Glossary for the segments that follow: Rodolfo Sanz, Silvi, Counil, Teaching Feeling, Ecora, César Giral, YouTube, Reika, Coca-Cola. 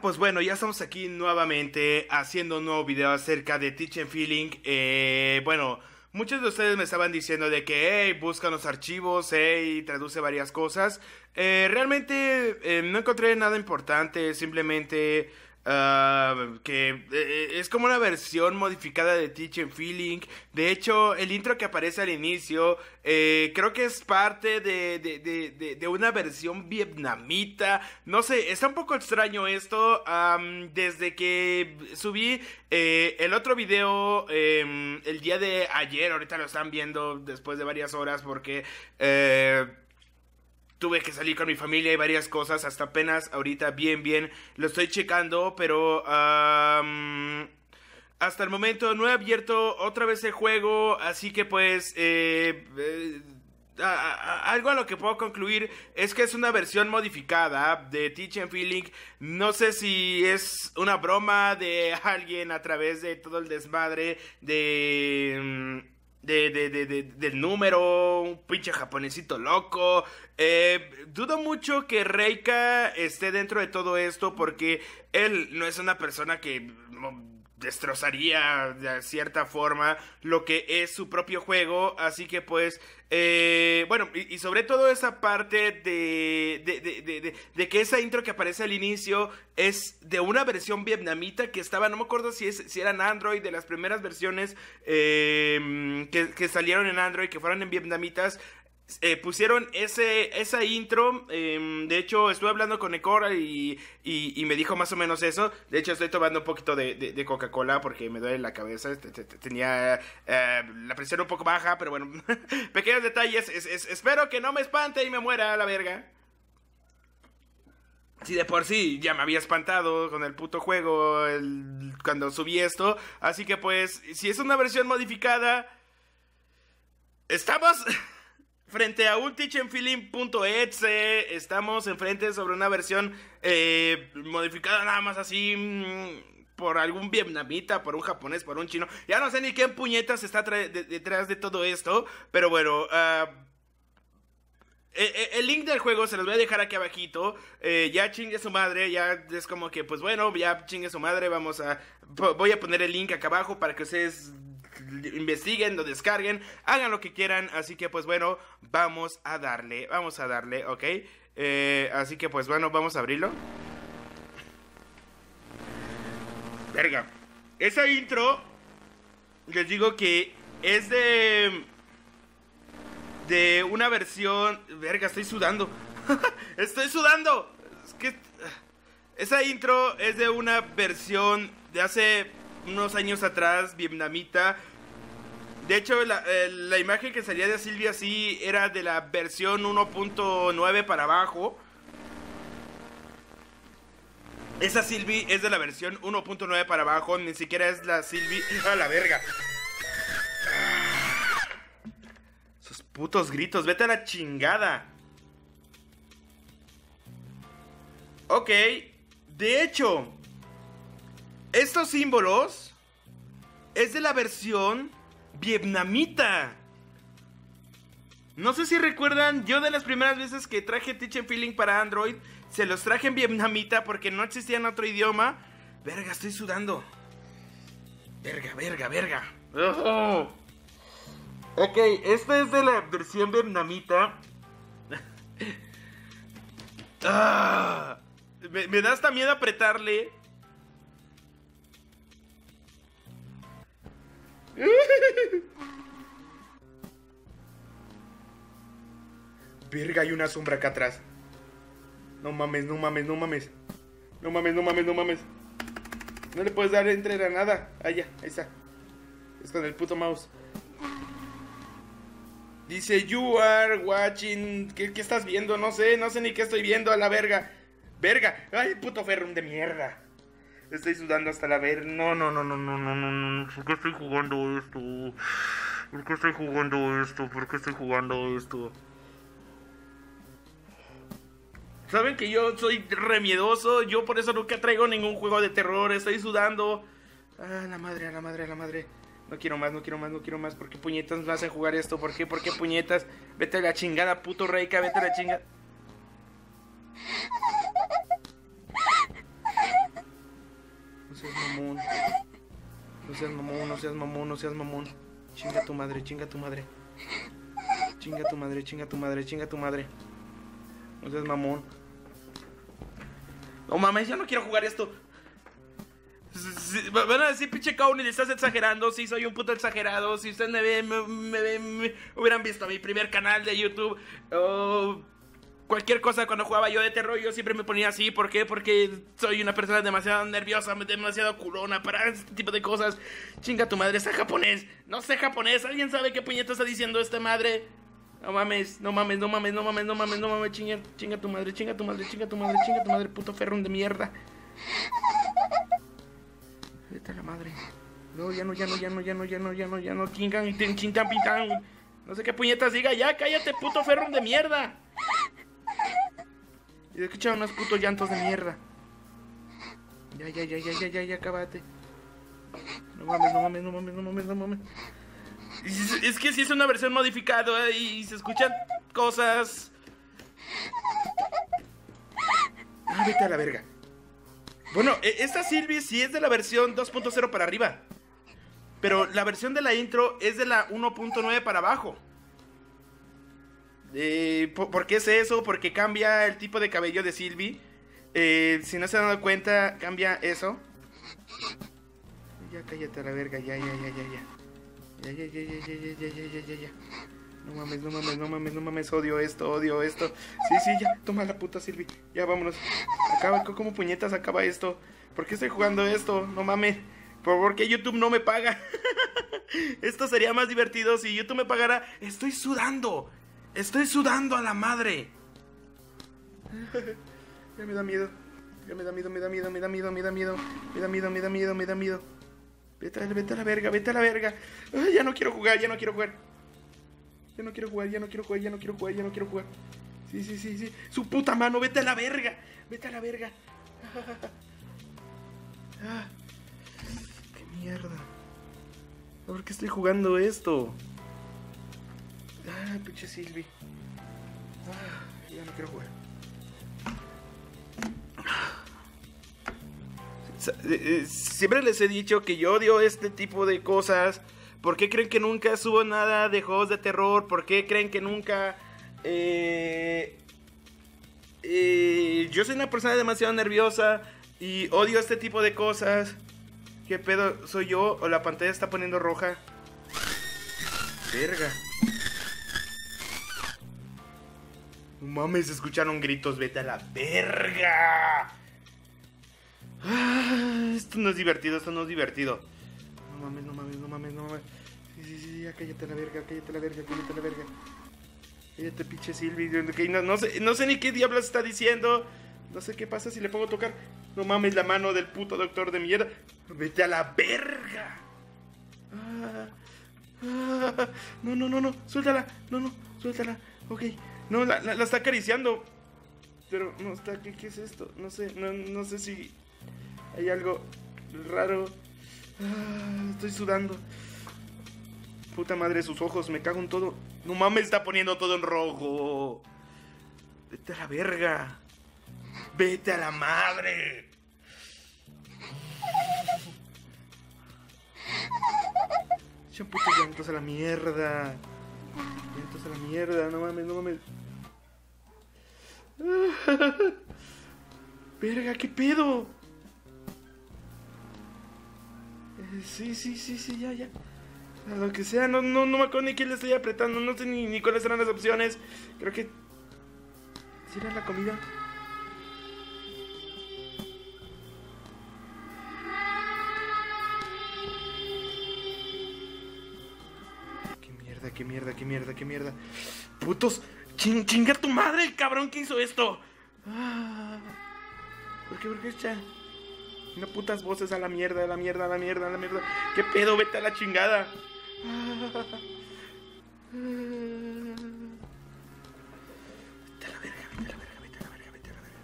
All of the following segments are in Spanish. Pues bueno, ya estamos aquí nuevamente haciendo un nuevo video acerca de Teaching Feeling. Bueno, muchos de ustedes me estaban diciendo de que, hey, buscan los archivos, hey, traduce varias cosas. Realmente no encontré nada importante, simplemente que es como una versión modificada de Teaching Feeling. De hecho, el intro que aparece al inicio creo que es parte de una versión vietnamita. No sé, está un poco extraño esto. Desde que subí el otro video el día de ayer, ahorita lo están viendo después de varias horas porque tuve que salir con mi familia y varias cosas. Hasta apenas ahorita bien lo estoy checando, pero hasta el momento no he abierto otra vez el juego. Así que pues algo a lo que puedo concluir es que es una versión modificada de Teaching Feeling. No sé si es una broma de alguien a través de todo el desmadre del número, un pinche japonesito loco. Dudo mucho que Reika esté dentro de todo esto, porque él no es una persona que destrozaría de cierta forma lo que es su propio juego. Así que pues bueno, y sobre todo esa parte de que esa intro que aparece al inicio es de una versión vietnamita que estaba, no me acuerdo si eran Android, de las primeras versiones que salieron en Android, que fueron en vietnamitas. Pusieron esa intro. De hecho, estuve hablando con Ecora y me dijo más o menos eso. De hecho, estoy tomando un poquito de Coca-Cola porque me duele la cabeza. Tenía la presión un poco baja, pero bueno. Pequeños detalles. Espero que no me espante y me muera a la verga. Si de por sí ya me había espantado con el puto juego cuando subí esto. Así que pues, si es una versión modificada, estamos frente a un teachingfeeling.exe, estamos enfrente sobre una versión modificada nada más así por algún vietnamita, por un japonés, por un chino. Ya no sé ni qué puñetas está detrás de todo esto, pero bueno. El link del juego se los voy a dejar aquí abajito. Ya chingue su madre, ya es como que pues bueno, ya chingue su madre, voy a poner el link acá abajo para que ustedes investiguen, lo descarguen, hagan lo que quieran. Así que pues bueno, vamos a darle, ok. Así que pues bueno, vamos a abrirlo. Verga, esa intro, les digo que es de una versión. Verga, estoy sudando. Estoy sudando. Es que esa intro es de una versión de hace unos años atrás, vietnamita. De hecho, la imagen que salía de Silvi así era de la versión 1.9 para abajo. Esa Silvi es de la versión 1.9 para abajo. Ni siquiera es la Silvi. ¡A la verga! Esos putos gritos, vete a la chingada. Ok. De hecho, estos símbolos es de la versión vietnamita. No sé si recuerdan, yo de las primeras veces que traje Teaching Feeling para Android, se los traje en vietnamita porque no existía en otro idioma. Verga, estoy sudando. Verga. Oh. Ok, esta es de la versión vietnamita. Ah, me da hasta miedo apretarle. Verga, hay una sombra acá atrás. No mames. No le puedes dar entrar a nada. Allá, ahí está. Es con el puto mouse. Dice, you are watching. ¿Qué estás viendo? No sé ni qué estoy viendo, a la verga. Verga, ay, puto ferrum de mierda. Estoy sudando hasta la verga. No. ¿Por qué estoy jugando esto? ¿Por qué estoy jugando esto? Saben que yo soy remiedoso. Yo por eso nunca traigo ningún juego de terror. Estoy sudando. A la madre. No quiero más. ¿Por qué puñetas me hacen jugar esto? ¿Por qué puñetas? Vete a la chingada, puto Reika. Vete a la chingada. seas mamón. No seas mamón, no seas mamón, no seas mamón. Chinga tu madre, chinga tu madre. Chinga tu madre, chinga tu madre, chinga tu madre. No seas mamón. No mames, ya no quiero jugar esto. Van a decir, pinche Counil, estás exagerando. Sí, soy un puto exagerado. Si ustedes me hubieran visto mi primer canal de YouTube, cualquier cosa cuando jugaba yo de terror, yo siempre me ponía así. ¿Por qué? Porque soy una persona demasiado nerviosa, demasiado culona para este tipo de cosas. Chinga tu madre, está japonés. No sé japonés, ¿alguien sabe qué puñeta está diciendo esta madre? No mames, no mames, no mames, no mames, no mames, no mames. Chinga tu madre, chinga tu madre, chinga tu madre, chinga tu madre, puto ferrón de mierda. Vete a la madre. No, ya no, ya no, ya no, ya no, ya no, ya no, ya no. No sé qué puñetas diga, ya, cállate, puto ferrón de mierda. Y escucha unos putos llantos de mierda. Ya, ya, ya, ya, ya, ya, ya, acábate. No mames, no mames, no mames, no mames, no mames. Es que si es una versión modificada y se escuchan cosas. Ah, vete a la verga. Bueno, esta Silvi sí es de la versión 2.0 para arriba. Pero la versión de la intro es de la 1.9 para abajo. ¿Por qué es eso? Porque cambia el tipo de cabello de Silvi. Si no se han dado cuenta, cambia eso. Ya cállate a la verga, ya, ya, ya, ya, ya. Ya, ya, ya, ya, ya, ya, ya, ya, ya. No mames, no mames, no mames, no mames. Odio esto, odio esto. Sí, sí, ya, toma la puta Silvi. Ya, vámonos. Acaba, como puñetas acaba esto. ¿Por qué estoy jugando esto? No mames. ¿Por qué YouTube no me paga? Esto sería más divertido si YouTube me pagara. Estoy sudando. Estoy sudando a la madre. Ya me da miedo. Ya me da miedo, me da miedo, me da miedo, me da miedo. Me da miedo, me da miedo, me da miedo. Vete a la verga, vete a la verga. Ay, ya no quiero jugar, ya no quiero jugar. Ya no quiero jugar, ya no quiero jugar, ya no quiero jugar, ya no quiero jugar. Sí, sí, sí, sí. Su puta mano, vete a la verga. Vete a la verga. Ah, qué mierda. ¿Por qué estoy jugando esto? Ah, pinche Silvi. Ah, ya no quiero jugar. Siempre les he dicho que yo odio este tipo de cosas. ¿Por qué creen que nunca subo nada de juegos de terror? ¿Por qué creen que nunca? Yo soy una persona demasiado nerviosa y odio este tipo de cosas. ¿Qué pedo? ¿Soy yo o la pantalla está poniendo roja? Verga. No mames, escucharon gritos, vete a la verga. Ah, esto no es divertido, esto no es divertido. No mames, no mames, no mames, no mames. Sí, sí, sí, ya cállate la verga, cállate la verga, cállate la verga. Cállate, pinche Silvi. No sé ni qué diablos está diciendo. No sé qué pasa si le pongo a tocar. No mames, la mano del puto doctor de mierda. Vete a la verga. Ah, ah, no, no, no, no, suéltala. No, no, suéltala. Ok, no, la está acariciando. Pero no está, ¿qué es esto? No sé, no sé si hay algo raro. Ah, estoy sudando. Puta madre, sus ojos, me cago en todo. No mames, está poniendo todo en rojo. Vete a la verga. Vete a la madre. Echan putos llantos a la mierda. Llantos a la mierda, no mames, no mames. Verga, ¿qué pedo? Sí, sí, sí, sí, ya, ya. A lo que sea, no me acuerdo ni qué le estoy apretando. No sé ni cuáles eran las opciones. Creo que... ¿sí era la comida? Qué mierda, qué mierda, qué mierda, qué mierda. Putos... Chinga tu madre, el cabrón que hizo esto. Ah, ¿Por qué echa? Una putas voces a la mierda, a la mierda, a la mierda, a la mierda. ¿Qué pedo? Vete a la chingada. Vete a la verga, vete a la verga, vete a la verga, vete a la verga.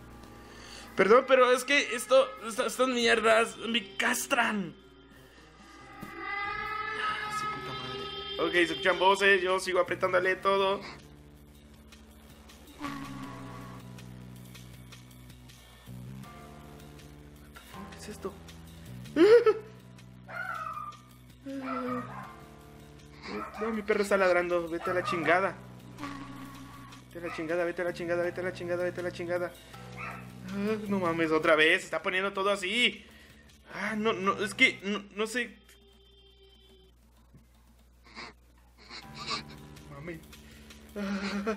Perdón, pero es que estas mierdas me castran. Ah, su puta madre. Ok, se escuchan voces, yo sigo apretándole todo. ¿Qué es esto? No, mi perro está ladrando. Vete a la chingada. Vete a la chingada, vete a la chingada, vete a la chingada, vete a la chingada. Ah, no mames, otra vez. Se está poniendo todo así. Ah, no, no, es que no sé. Mami. Ah,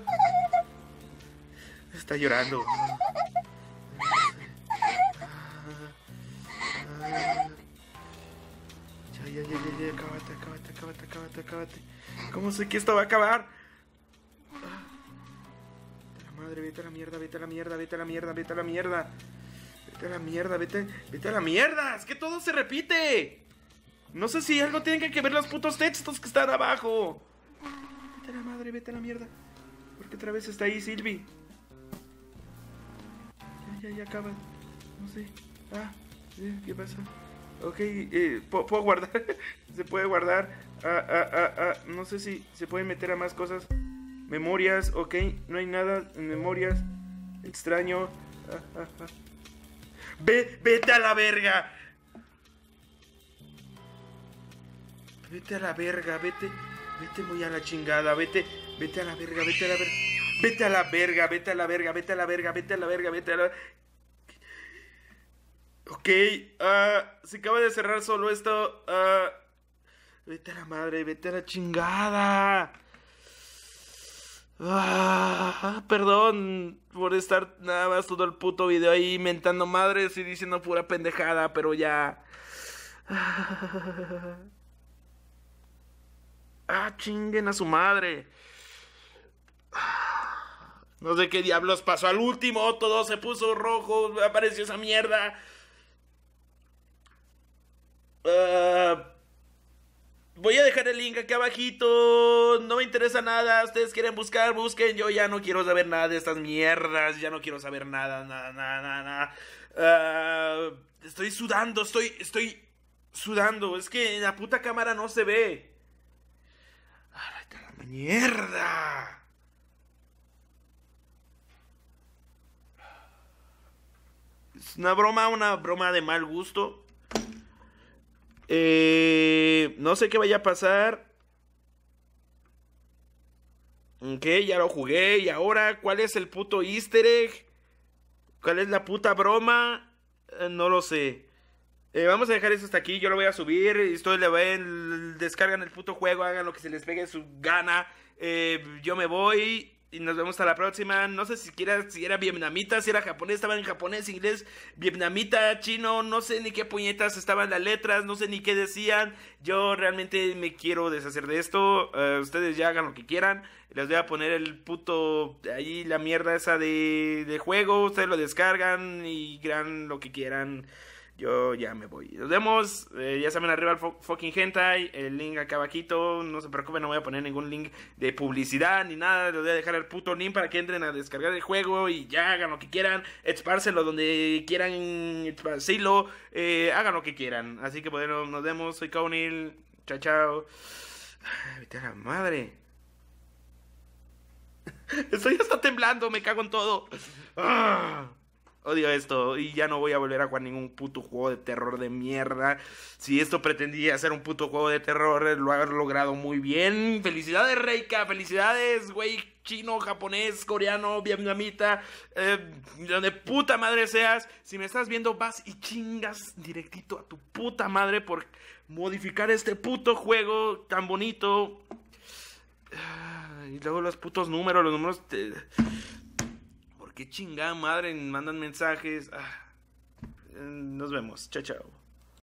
está llorando. Ya, acábate. ¿Cómo sé que esto va a acabar? Vete a la madre, vete a la mierda. Es que todo se repite. No sé si algo tienen que ver los putos textos que están abajo. Vete a la madre, vete a la mierda. ¿Por qué otra vez está ahí, Silvi? Ya, acaba. No sé. Ah, ¿qué pasa? Ok, puedo guardar. Se puede guardar. No sé si se pueden meter a más cosas. Memorias, ok. No hay nada en memorias. Extraño. Vete a la verga. Vete muy a la chingada. Vete a la verga. Ok, se acaba de cerrar solo esto. Vete a la madre, vete a la chingada. Perdón por estar nada más todo el puto video ahí inventando madres y diciendo pura pendejada, pero ya. Chinguen a su madre. No sé qué diablos pasó al último, todo se puso rojo, apareció esa mierda. Voy a dejar el link aquí abajito. No me interesa nada. Ustedes quieren buscar, busquen. Yo ya no quiero saber nada de estas mierdas. Ya no quiero saber nada. Estoy sudando, estoy sudando. Es que en la puta cámara no se ve. ¡Ah, está la mierda! Es una broma de mal gusto. No sé qué vaya a pasar. Ok, ya lo jugué. Y ahora, ¿cuál es el puto easter egg? ¿Cuál es la puta broma? No lo sé. Vamos a dejar eso hasta aquí. Yo lo voy a subir. Ustedes le ven, descargan el puto juego, hagan lo que se les pegue su gana. Yo me voy. Y nos vemos hasta la próxima. No sé si era vietnamita, si era japonés. Estaba en japonés, inglés, vietnamita, chino. No sé ni qué puñetas estaban las letras. No sé ni qué decían. Yo realmente me quiero deshacer de esto. Ustedes ya hagan lo que quieran. Les voy a poner el puto... ahí la mierda esa de juego. Ustedes lo descargan y crean lo que quieran. Yo ya me voy. Nos vemos. Ya saben, arriba el fucking hentai. El link acá abajito. No se preocupen, no voy a poner ningún link de publicidad ni nada. Les voy a dejar el puto link para que entren a descargar el juego. Y ya hagan lo que quieran. Espárselo donde quieran. Esparcirlo. Hagan lo que quieran. Así que bueno, nos vemos. Soy Counil. Chao, chao. Vete a la madre. Estoy hasta temblando. Me cago en todo. Odio esto y ya no voy a volver a jugar ningún puto juego de terror de mierda. Si esto pretendía ser un puto juego de terror, lo has logrado muy bien. Felicidades, Reika. Felicidades, güey, chino, japonés, coreano, vietnamita. Donde puta madre seas. Si me estás viendo, vas y chingas directito a tu puta madre por modificar este puto juego tan bonito. Y luego los putos números, Qué chingada madre, mandan mensajes. Nos vemos. Chao, chao.